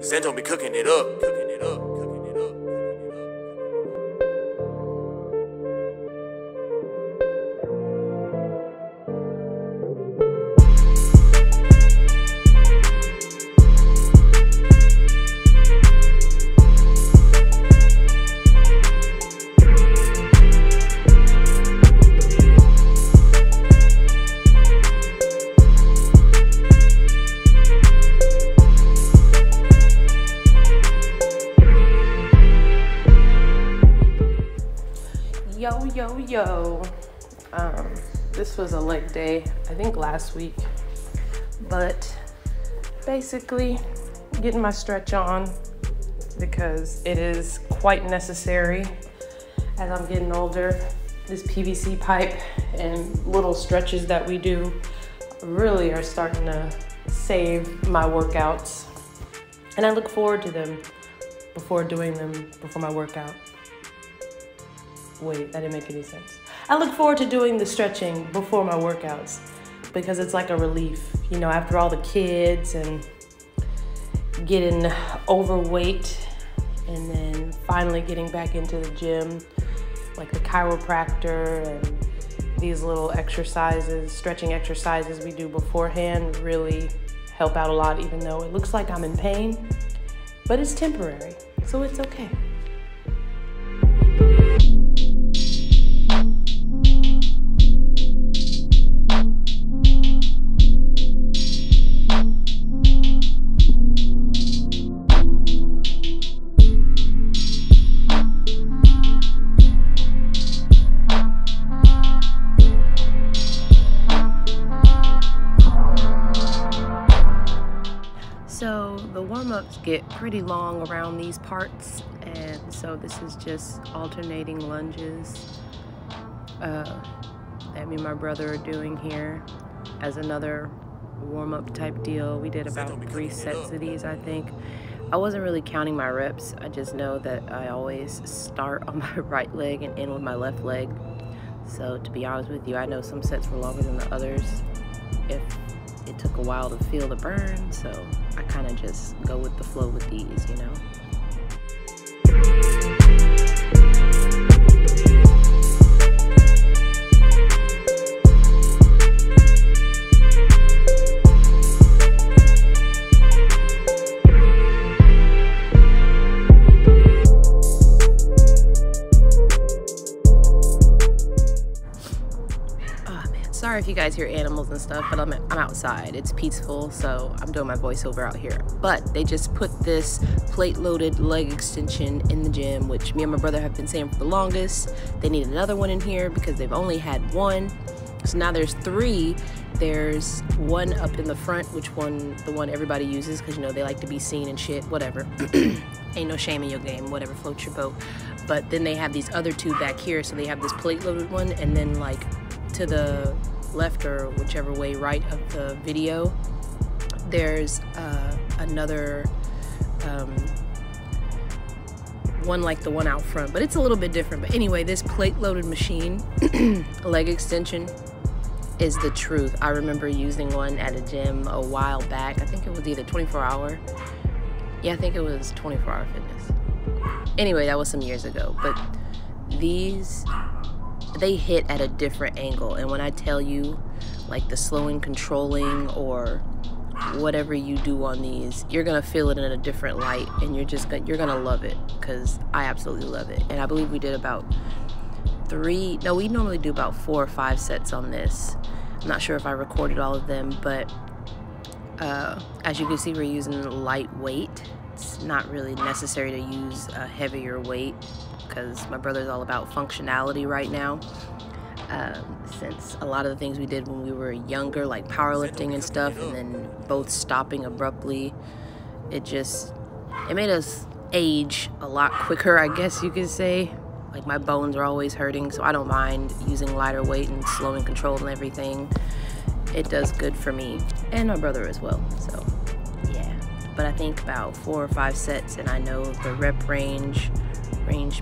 Sanjo be cooking it up, cooking it up. This was a leg day, I think last week, but basically getting my stretch on because it is quite necessary as I'm getting older. This PVC pipe and little stretches that we do really are starting to save my workouts, and I look forward to them before my workout. Wait, that didn't make any sense. I look forward to doing the stretching before my workouts because it's like a relief. You know, after all the kids and getting overweight and then finally getting back into the gym, like the chiropractor and these little exercises, stretching exercises we do beforehand really help out a lot, even though it looks like I'm in pain, but it's temporary, so it's okay. Get pretty long around these parts, and so this is just alternating lunges that me and my brother are doing here as another warm-up type deal. We did about 3 sets of these, I think. I wasn't really counting my reps. I just know that I always start on my right leg and end with my left leg. So to be honest with you, I know some sets were longer than the others. If it took a while to feel the burn, so I kind of just go with the flow with these, you know. Sorry if you guys hear animals and stuff, but I'm outside. It's peaceful, so I'm doing my voiceover out here. But they just put this plate-loaded leg extension in the gym, which me and my brother have been saying for the longest. They need another one in here because they've only had one. So now there's 3. There's one up in the front, the one everybody uses because, you know, they like to be seen and shit, whatever. Ain't no shame in your game, whatever floats your boat. But then they have these other 2 back here, so they have this plate-loaded one, and then, like, to the left or whichever way right of the video, there's another one like the one out front, but it's a little bit different. But anyway, this plate-loaded machine leg extension is the truth. I remember using one at a gym a while back. I think it was either 24 hour, yeah, I think it was 24 hour fitness. Anyway, that was some years ago, but these, they hit at a different angle. And when I tell you, like, the slowing, controlling, or whatever you do on these, you're gonna feel it in a different light, and you're gonna love it, because I absolutely love it. And I believe we did about 3, no, we normally do about 4 or 5 sets on this. I'm not sure if I recorded all of them, but as you can see, we're using light weight. It's not really necessary to use a heavier weight because my brother's all about functionality right now. Since a lot of the things we did when we were younger, like powerlifting and stuff, and then both stopping abruptly, it made us age a lot quicker, I guess you could say. Like, my bones are always hurting, so I don't mind using lighter weight and slow and control and everything. It does good for me and my brother as well, so yeah. But I think about 4 or 5 sets, and I know the rep range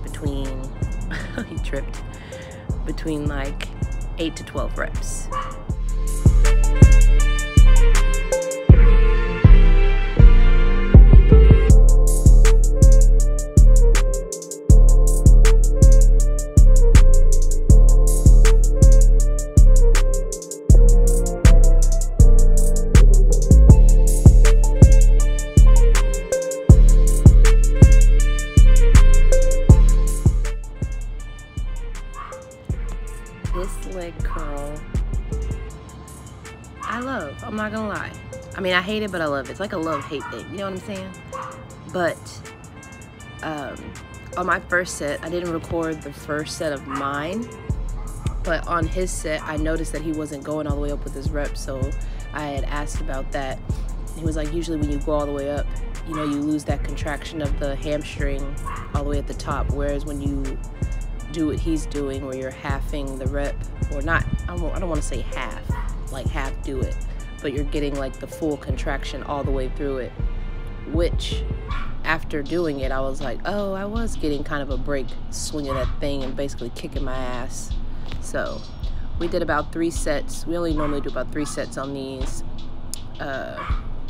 between he tripped between like 8 to 12 reps. mean, I hate it, but I love it. It's like a love-hate thing, you know what I'm saying? But on my first set, I didn't record the first set of mine, but on his set, I noticed that he wasn't going all the way up with his reps, so I had asked about that. He was like, usually when you go all the way up, you know, you lose that contraction of the hamstring all the way at the top, whereas when you do what he's doing, where you're halving the rep, or not, I don't want to say half, like half do it, but you're getting like the full contraction all the way through it, which after doing it, I was like, oh, I was getting kind of a break swinging that thing and basically kicking my ass. So we did about 3 sets. We only normally do about 3 sets on these.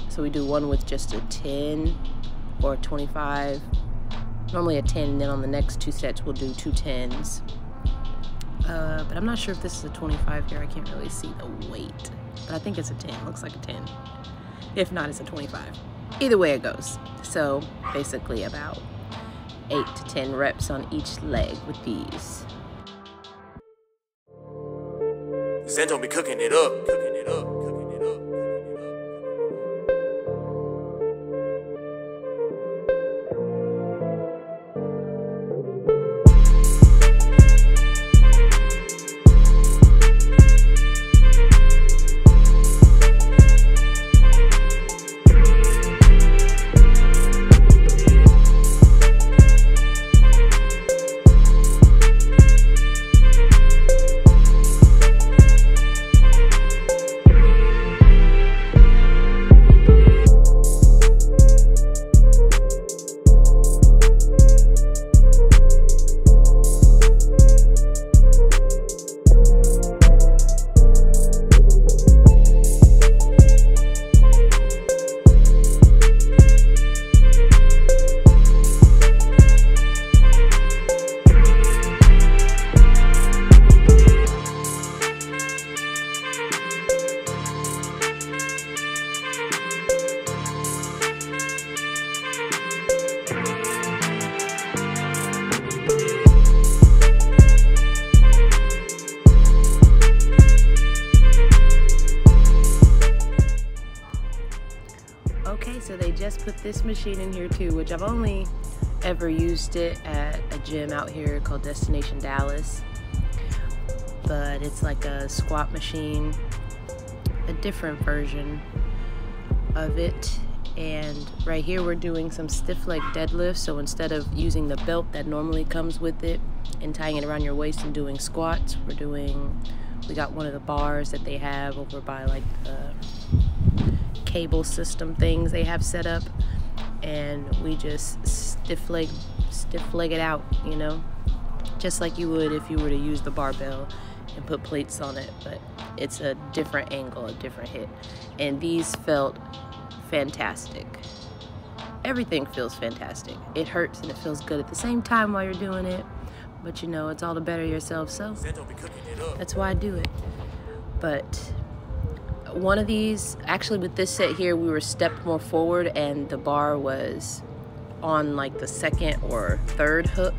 So we do one with just a 10 or a 25, normally a 10, and then on the next 2 sets we'll do 2 10s. But I'm not sure if this is a 25 here. I can't really see the weight, but I think it's a 10. Looks like a 10. If not, it's a 25. Either way it goes. So basically about 8 to 10 reps on each leg with these. Zen don't be cooking it up, cooking it up. Put this machine in here too, which I've only ever used it at a gym out here called Destination Dallas, but it's like a squat machine, a different version of it. And right here we're doing some stiff leg deadlifts, so instead of using the belt that normally comes with it and tying it around your waist and doing squats, we got one of the bars that they have over by like the cable system things they have set up, and we just stiff leg it out, you know, just like you would if you were to use the barbell and put plates on it, but it's a different angle, a different hit. And these felt fantastic. Everything feels fantastic. It hurts and it feels good at the same time while you're doing it, but you know, it's all to better yourself, so that's why I do it. But one of these, actually with this set here, we were stepped more forward and the bar was on like the 2nd or 3rd hook,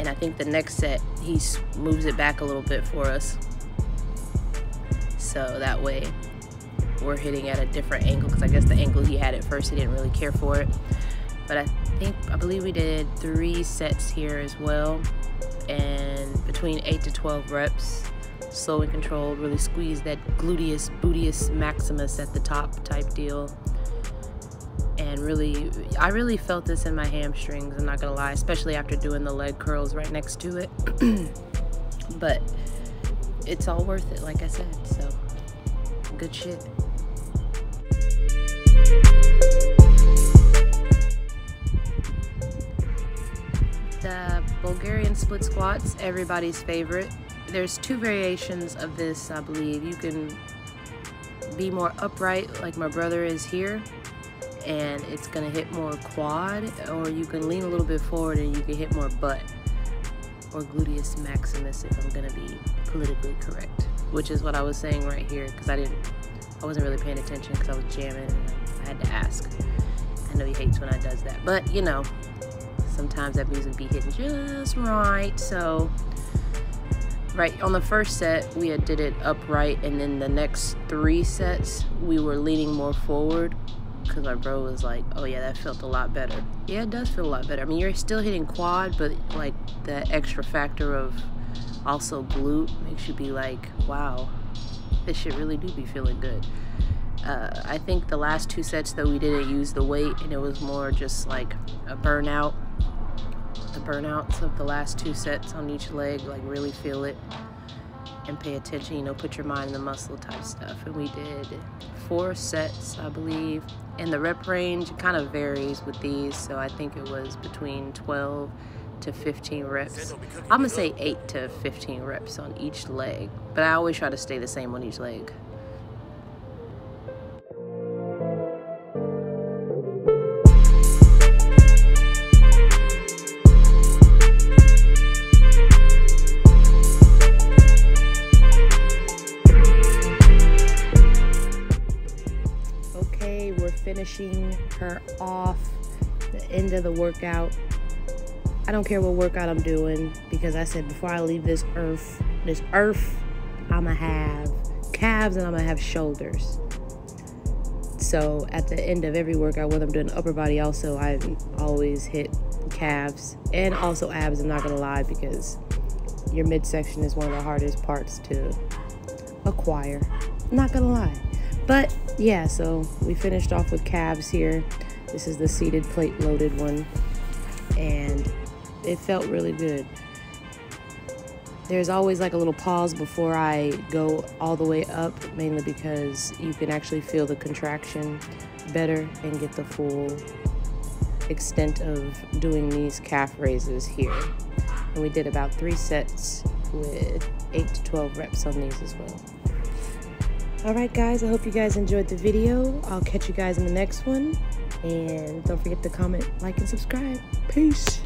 and I think the next set he moves it back a little bit for us, so that way we're hitting at a different angle, because I guess the angle he had at first he didn't really care for it. But I believe we did 3 sets here as well, and between 8 to 12 reps, slow and controlled, really squeeze that gluteus bootius maximus at the top type deal. And really, I really felt this in my hamstrings, I'm not gonna lie, especially after doing the leg curls right next to it. But it's all worth it, like I said, so good shit. The Bulgarian split squats, everybody's favorite. There's 2 variations of this, I believe. You can be more upright, like my brother is here, and it's gonna hit more quad, or you can lean a little bit forward and you can hit more butt, or gluteus maximus if I'm gonna be politically correct, which is what I was saying right here, because I wasn't really paying attention because I was jamming and I had to ask. I know he hates when I does that, but you know, sometimes that music be hitting just right, so right on the first set we had did it upright, and then the next three sets we were leaning more forward because my bro was like, oh yeah, that felt a lot better. Yeah, it does feel a lot better. I mean, you're still hitting quad, but like that extra factor of also glute makes you be like, wow, this shit really do be feeling good. I think the last two sets that we didn't use the weight, and it was more just like a burnout. The burnouts of the last two sets on each leg, like really feel it and pay attention, you know, put your mind in the muscle type stuff. And we did 4 sets, I believe, and the rep range kind of varies with these, so I think it was between 12 to 15 reps. I'm gonna say 8 to 15 reps on each leg, but I always try to stay the same on each leg. Finishing her off the end of the workout. I don't care what workout I'm doing, because I said before I leave this earth, I'ma have calves and I'ma have shoulders. So at the end of every workout, whether I'm doing upper body also, I always hit calves and also abs, I'm not gonna lie, because your midsection is one of the hardest parts to acquire. I'm not gonna lie. But yeah, so we finished off with calves here. This is the seated plate loaded one, and it felt really good. There's always like a little pause before I go all the way up, mainly because you can actually feel the contraction better and get the full extent of doing these calf raises here. And we did about 3 sets with 8 to 12 reps on these as well. Alright guys, I hope you guys enjoyed the video. I'll catch you guys in the next one. And don't forget to comment, like, and subscribe. Peace!